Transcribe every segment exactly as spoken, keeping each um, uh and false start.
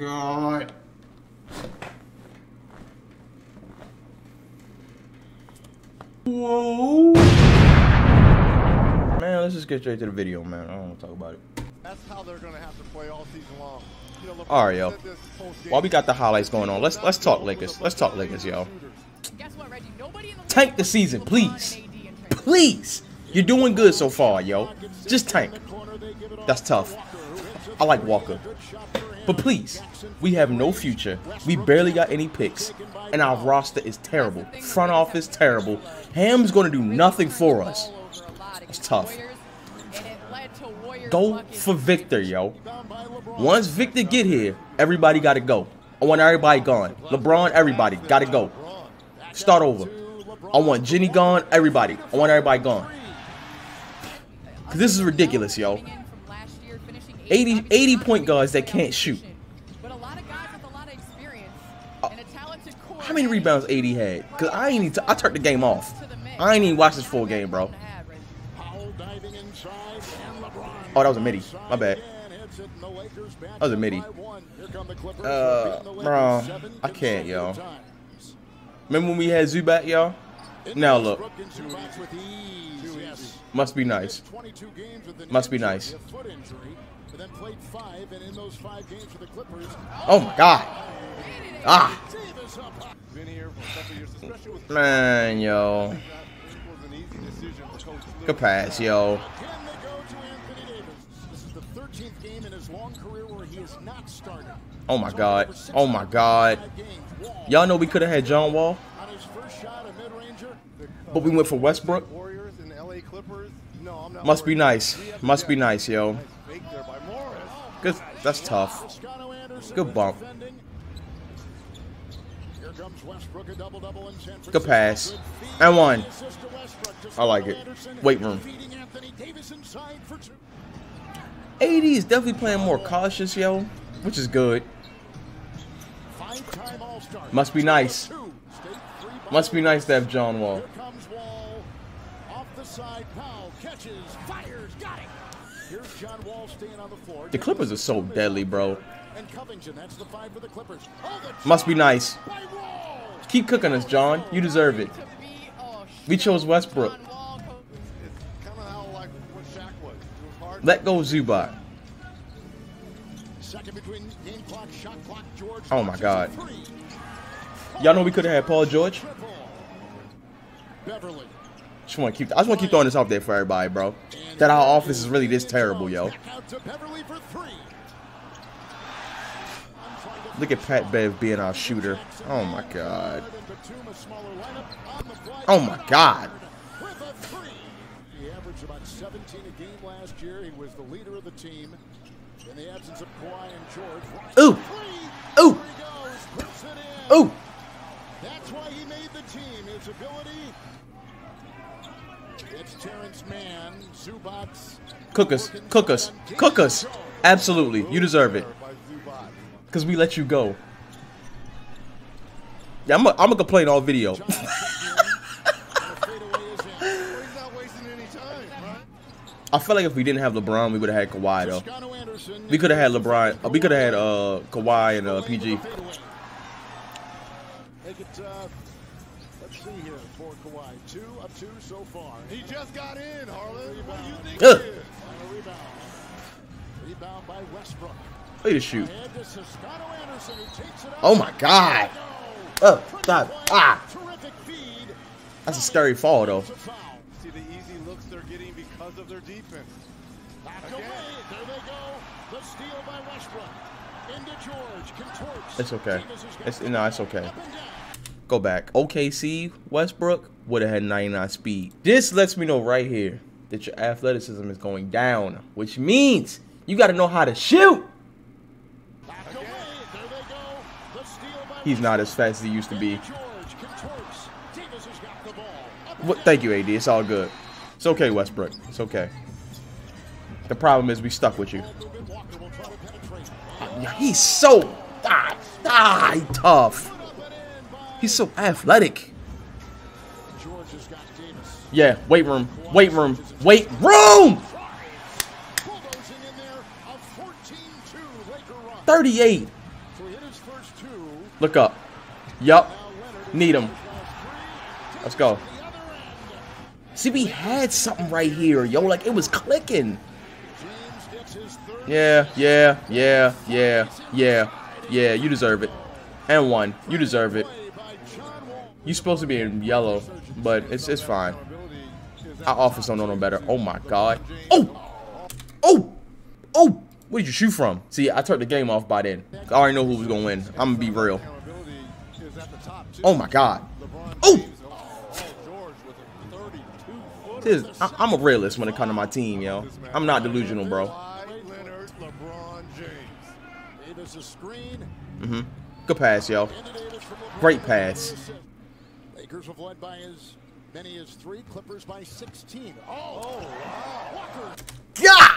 God. Whoa. Man, let's just get straight to the video, man. I don't want to talk about it. That's how they're going to have to play all season long. You know, all right, yo. While we got the highlights going on, let's let's talk Lakers. Let's talk Lakers, yo. Tank the season, please. Please. You're doing good so far, yo. Just tank. That's tough. I like Walker. But please, we have no future. We barely got any picks. And our roster is terrible. Front office terrible. Ham's going to do nothing for us. It's tough. Go for Victor, yo. Once Victor get here, everybody got to go. I want everybody gone. LeBron, everybody got to go. Start over. I want Jenny gone, everybody. I want everybody gone. Because this is ridiculous, yo. eighty, eighty point guards that can't shoot. Uh, how many rebounds A D had? Because I ain't need to. I turned the game off. I ain't even watched this full game, bro. Oh, that was a midi. My bad. That was a midi. Uh, bro, I can't, yo. Remember when we had Zubac, y'all? Now look. Must be nice. Must be nice. Oh my God. Ah. Man, yo. Good pass, yo. Oh my God. Oh my God. Y'all know we could have had John Wall. But we went for Westbrook. Must be nice. Must be nice, yo. Good. That's tough. Good bump. Good pass. And one. I like it. Weight room. A D is definitely playing more cautious, yo. Which is good. Must be nice. Must be nice to have John Wall. The Clippers are so deadly, bro. Must be nice. Keep cooking us, John. You deserve it. We chose Westbrook. Let go Zubac. Oh my God. Y'all know we could have had Paul George. Just want to keep. I just want to keep throwing this out there for everybody, bro. That our offense is really this terrible, yo. Look at Pat Bev being our shooter. Oh my God. Oh my God. He averaged about seventeen a game last year. He was the leader of the team in the absence of Kawhi and George. Ooh, ooh, ooh. That's why he made the team. His ability. It's Terrence Mann, Zubac. Cook us, cook us, cook us. Absolutely, you deserve it. Cause we let you go. Yeah, I'm gonna complain all video. I feel like if we didn't have LeBron, we would have had Kawhi though. We could have had LeBron. Uh, we could have had uh, Kawhi and uh, P G. Let's see here for Kawhi. Two of two so far. He just got in. Harlan, what do you think? Ugh. Rebound. Rebound by Westbrook. Way to shoot. Oh my God. Oh, stop. Ah. That's a scary fall though. Of their defense. Back away. There they go. The steal by Westbrook. Into George. Contorts. It's okay. It's no, it's okay. Go back. O K C Westbrook would have had ninety-nine speed. This lets me know right here that your athleticism is going down, which means you got to know how to shoot. Back away. There they go. The steal by he's not as fast as he used to be. George contorts. Davis has got the ball. What? Thank you, A D. It's all good. It's okay, Westbrook. It's okay. The problem is we stuck with you. He's so ah, ah, tough. He's so athletic. Yeah, weight room, weight room, weight room. thirty-eight. Look up. Yup. Need him. Let's go. See, we had something right here, yo. Like, it was clicking. Yeah, yeah, yeah, yeah, yeah, yeah. You deserve it. And one. You deserve it. You're supposed to be in yellow, but it's it's fine. Our offense don't know no better. Oh, my God. Oh! Oh! Oh! Where did you shoot from? See, I turned the game off by then. I already know who was going to win. I'm going to be real. Oh, my God. Oh! This is, I, I'm a realist when it comes to my team, yo. I'm not delusional, bro. Mm-hmm. Good pass, yo. Great pass. Lakers have led by as many as three, Clippers by sixteen. Oh, wow. Yeah!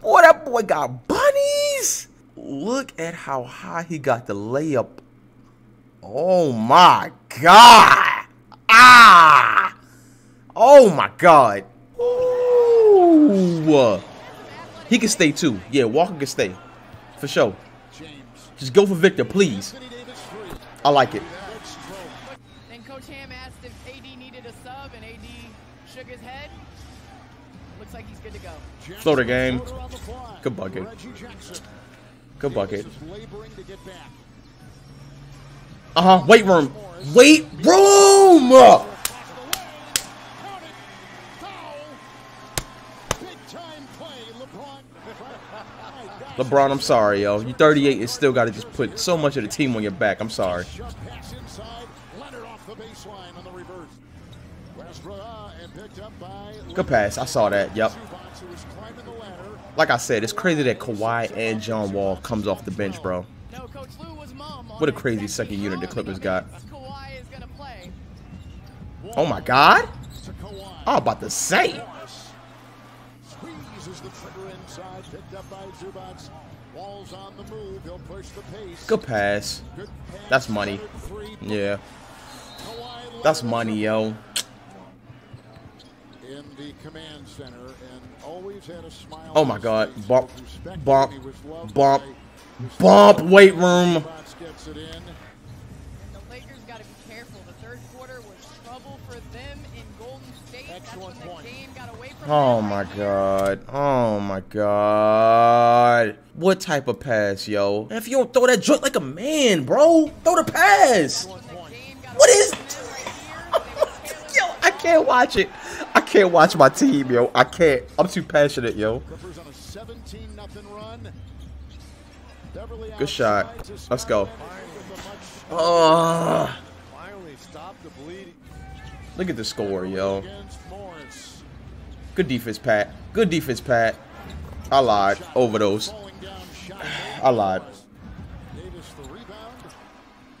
Boy, that boy got bunnies. Look at how high he got the layup. Oh, my God. Ah! Oh, my God. Ooh. He can stay, too. Yeah, Walker can stay. For sure. Just go for Victor, please. I like it. Then Coach Ham asked if A D needed a sub, and A D shook his head. Looks like he's good to go. Slow the game. Good bucket. Good bucket. Uh-huh. Wait room. Wait room! LeBron, I'm sorry, yo. You're thirty-eight and still got to just put so much of the team on your back. I'm sorry. Good pass. I saw that. Yep. Like I said, it's crazy that Kawhi and John Wall comes off the bench, bro. What a crazy second unit the Clippers got. Oh, my God. I'm about to say. Picked up by Zubac. Wall's on the move. He'll push the pace. Good pass. Good pass. That's money. Yeah. That's money, yo. In the command center and always had a smile. Oh, my God. Bump. Bump. Bump. Bump. Weight room. Gets it in. The Lakers got to be careful. The third quarter was trouble for them in Golden State. Excellent point. Oh, my God. Oh, my God. What type of pass, yo? If you don't throw that joint like a man, bro, throw the pass. What is... Yo, I can't watch it. I can't watch my team, yo. I can't. I'm too passionate, yo. Good shot. Let's go. Uh, look at the score, yo. Good defense, Pat. Good defense, Pat. I lied. Over those. I lied.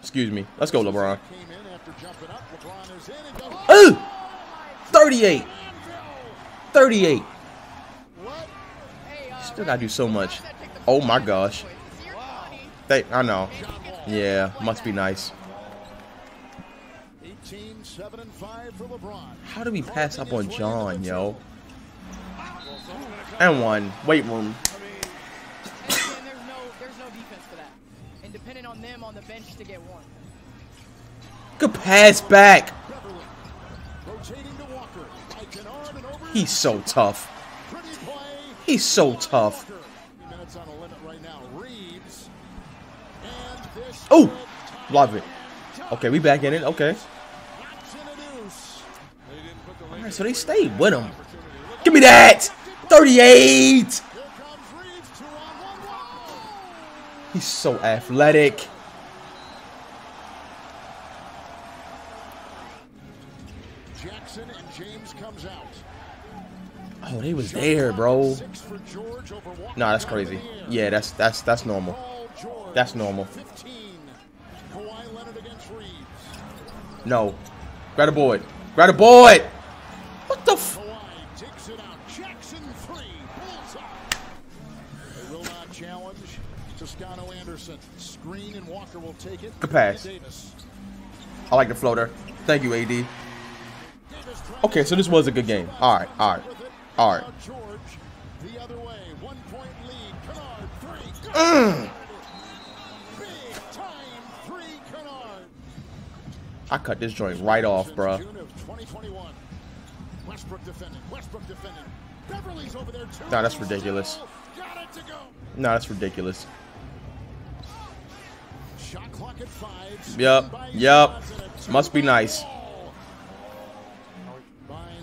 Excuse me. Let's go, LeBron. Ooh! thirty-eight. thirty-eight. Still gotta do so much. Oh, my gosh. They, I know. Yeah, must be nice. How do we pass up on John, yo? And one. Wait room. Good pass back. He's so tough. He's so tough. Oh, love it. Okay, we back in it. Okay. All right, so they stayed with him. Give me that. thirty-eight. He's so athletic. Jackson and James comes out. Oh, they was there, bro. Nah, that's crazy. Yeah, that's that's that's normal. That's normal. No. Grab a board. Grab a board. What the f... Good pass. I like the floater. Thank you, A D. Okay, so this was a good game. All right, all right, all right. Mm. I cut this joint right off, bro. Nah, that's ridiculous. Nah, that's ridiculous. Yep, yep. Must be nice.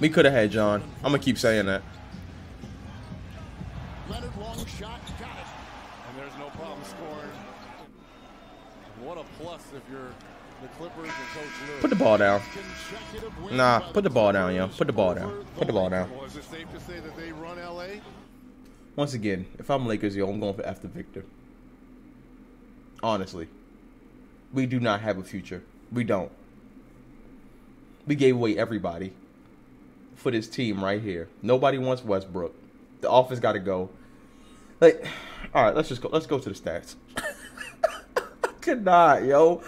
We could have had John. I'm going to keep saying that. Leonard, long shot, got it. And there's no problem scoring. What a plus if you're the Clippers and Coach Lewis. Put the ball down. Nah, put the ball down, yo. Put the ball down. Put the ball down. Well, is it safe to say that they run L A? Once again, if I'm Lakers, yo, I'm going for after Victor. Honestly. We do not have a future. We don't. We gave away everybody for this team right here. Nobody wants Westbrook. The offense got to go. Like, all right, let's just go. Let's go to the stats. I could not, yo.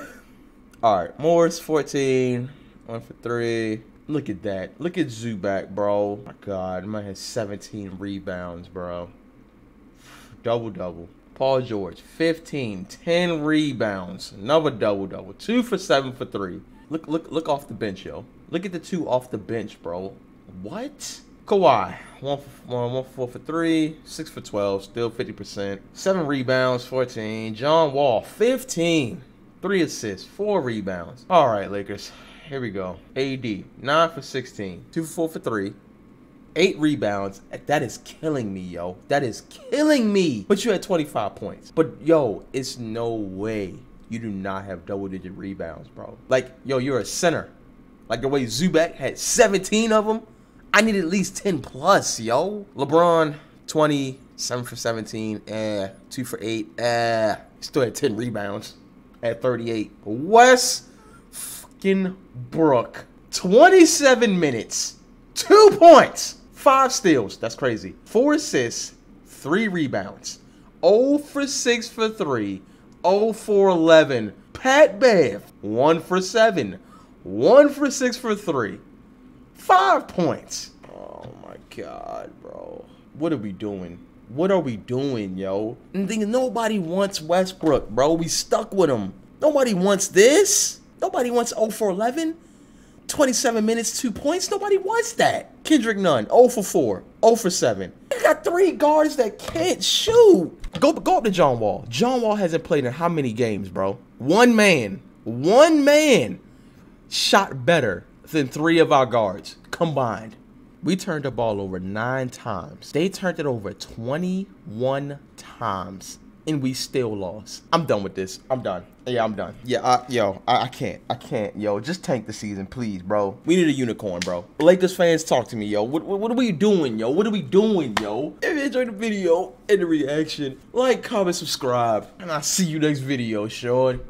All right, Morris, fourteen. One for three. Look at that. Look at Zubac, bro. Oh my God, man has seventeen rebounds, bro. Double-double. Paul George, fifteen. ten rebounds. Another double-double. Two for seven for three. Look, look, look off the bench, yo. Look at the two off the bench, bro. What? Kawhi, one for, one, one for four for three, six for twelve, still fifty percent, seven rebounds, fourteen. John Wall, fifteen, three assists, four rebounds. All right, Lakers, here we go. A D, nine for sixteen, two for four for three, eight rebounds. That is killing me, yo. That is killing me. But you had twenty-five points. But yo, it's no way you do not have double-digit rebounds, bro. Like, yo, you're a center. Like the way Zubac had seventeen of them. I need at least ten plus, yo. LeBron, twenty, seven for seventeen, eh, two for eight, eh. Still had ten rebounds at thirty-eight. Wes fucking Brook, twenty-seven minutes, two points, five steals. That's crazy. Four assists, three rebounds. zero for six for three, zero for eleven. Pat Bev, one for seven, one for six for three. Five points. Oh my God, bro. What are we doing? What are we doing, yo? And the thing is, nobody wants Westbrook, bro. We stuck with him. Nobody wants this. Nobody wants zero for eleven. twenty-seven minutes, two points. Nobody wants that. Kendrick Nunn, zero for four. zero for seven. You got three guards that can't shoot. Go, go up to John Wall. John Wall hasn't played in how many games, bro? One man. One man shot better than three of our guards combined. We turned the ball over nine times. They turned it over twenty-one times, and we still lost. I'm done with this. I'm done. Yeah, I'm done. Yeah, I, yo, I, I can't. I can't, yo. Just tank the season, please, bro. We need a unicorn, bro. Lakers fans, talk to me, yo. What, what, what are we doing, yo? What are we doing, yo? If you enjoyed the video and the reaction, like, comment, subscribe, and I'll see you next video, Sean.